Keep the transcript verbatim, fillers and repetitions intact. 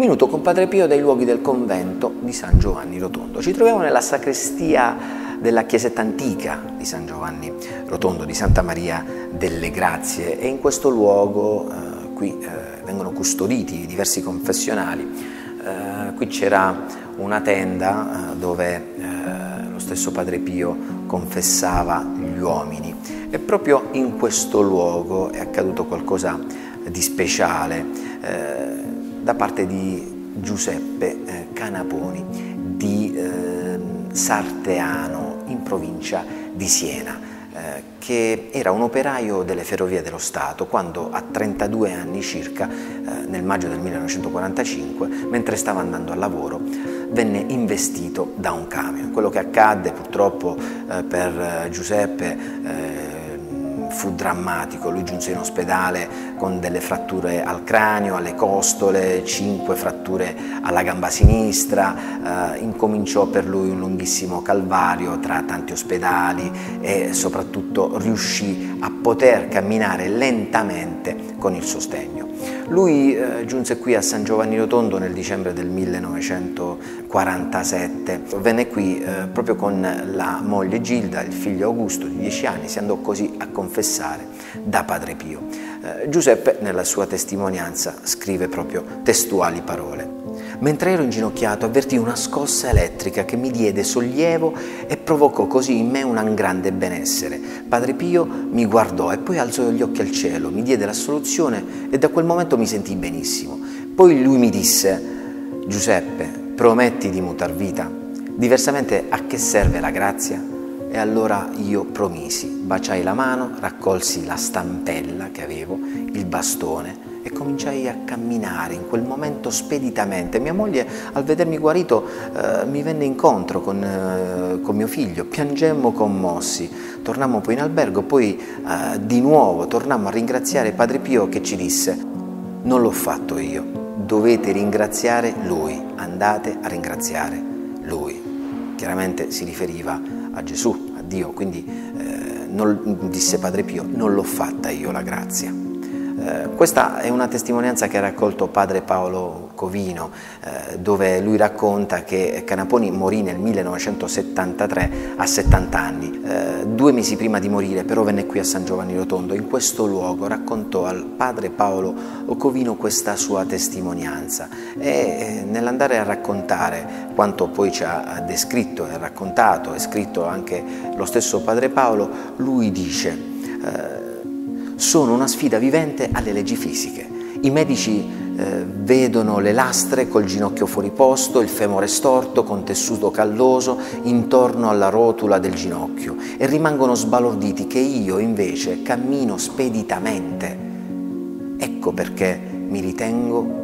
minuto con Padre Pio dai luoghi del convento di San Giovanni Rotondo. Ci troviamo nella sacrestia della chiesetta antica di San Giovanni Rotondo, di Santa Maria delle Grazie, e in questo luogo eh, qui eh, vengono custoditi diversi confessionali. Eh, qui c'era una tenda eh, dove eh, lo stesso Padre Pio confessava gli uomini, e proprio in questo luogo è accaduto qualcosa di speciale eh, da parte di Giuseppe eh, Canaponi di eh, Sarteano, in provincia di Siena, eh, che era un operaio delle ferrovie dello Stato quando a trentadue anni circa, eh, nel maggio del millenovecentoquarantacinque, mentre stava andando al lavoro, venne investito da un camion. Quello che accadde purtroppo eh, per Giuseppe eh, fu drammatico. Lui giunse in ospedale con delle fratture al cranio, alle costole, cinque fratture alla gamba sinistra. Eh, incominciò per lui un lunghissimo calvario tra tanti ospedali e soprattutto riuscì a poter camminare lentamente con il sostegno. Lui eh, giunse qui a San Giovanni Rotondo nel dicembre del millenovecentoquarantasette. Venne qui eh, proprio con la moglie Gilda, il figlio Augusto di dieci anni. Si andò così a confessare da Padre Pio. Eh, Giuseppe nella sua testimonianza scrive proprio testuali parole: mentre ero inginocchiato avvertii una scossa elettrica che mi diede sollievo e provocò così in me un grande benessere. Padre Pio mi guardò e poi alzò gli occhi al cielo, mi diede l'assoluzione e da quel momento mi sentii benissimo. Poi lui mi disse: Giuseppe, prometti di mutar vita? Diversamente a che serve la grazia? E allora io promisi, baciai la mano, raccolsi la stampella che avevo, il bastone, e cominciai a camminare in quel momento speditamente. Mia moglie, al vedermi guarito, eh, mi venne incontro con, eh, con mio figlio, piangemmo commossi, tornammo poi in albergo, poi eh, di nuovo tornammo a ringraziare Padre Pio, che ci disse: non l'ho fatto io, dovete ringraziare Lui, andate a ringraziare Lui. Chiaramente si riferiva a Gesù, a Dio, quindi eh, non, disse Padre Pio, non l'ho fatta io la grazia. Eh, questa è una testimonianza che ha raccolto padre Paolo Covino, eh, dove lui racconta che Canaponi morì nel millenovecentosettantatré a settanta anni. Eh, due mesi prima di morire però venne qui a San Giovanni Rotondo. In questo luogo raccontò al padre Paolo Covino questa sua testimonianza, e eh, nell'andare a raccontare quanto poi ci ha descritto e raccontato e scritto anche lo stesso padre Paolo, lui dice: eh, sono una sfida vivente alle leggi fisiche. I medici eh, vedono le lastre col ginocchio fuori posto, il femore storto con tessuto calloso intorno alla rotula del ginocchio, e rimangono sbalorditi che io invece cammino speditamente. Ecco perché mi ritengo